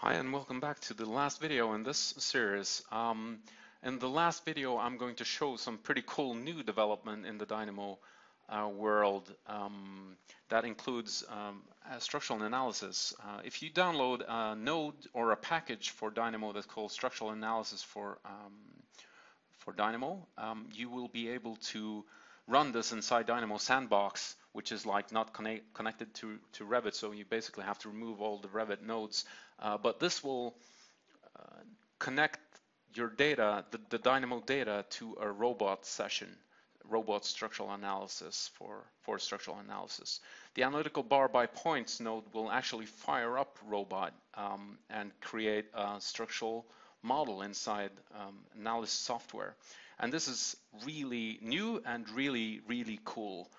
Hi, and welcome back to the last video in this series. In the last video, I'm going to show some pretty cool new development in the Dynamo world that includes structural analysis. If you download a node or a package for Dynamo that's called structural analysis for Dynamo, you will be able to run this inside Dynamo Sandbox, which is like not connected to Revit, so you basically have to remove all the Revit nodes. But this will connect your data, the Dynamo data, to a robot session, robot structural analysis for structural analysis. The analytical bar by points node will actually fire up robot and create a structural model inside analysis software. And this is really new and really, really cool.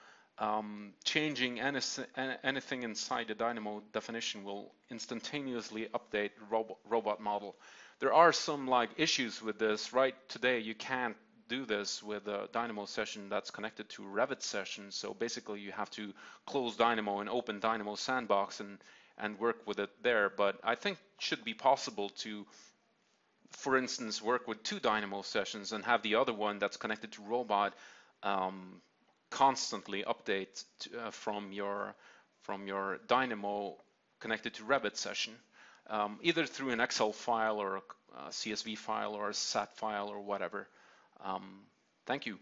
Changing anything inside the Dynamo definition will instantaneously update robot model. There are some issues with this. Right today, you can't do this with a Dynamo session that's connected to Revit session. So basically, you have to close Dynamo and open Dynamo Sandbox and work with it there. But I think it should be possible to, for instance, work with two Dynamo sessions and have the other one that's connected to robot constantly update from your Dynamo connected to Revit session, either through an Excel file or a CSV file or a SAT file or whatever. Thank you.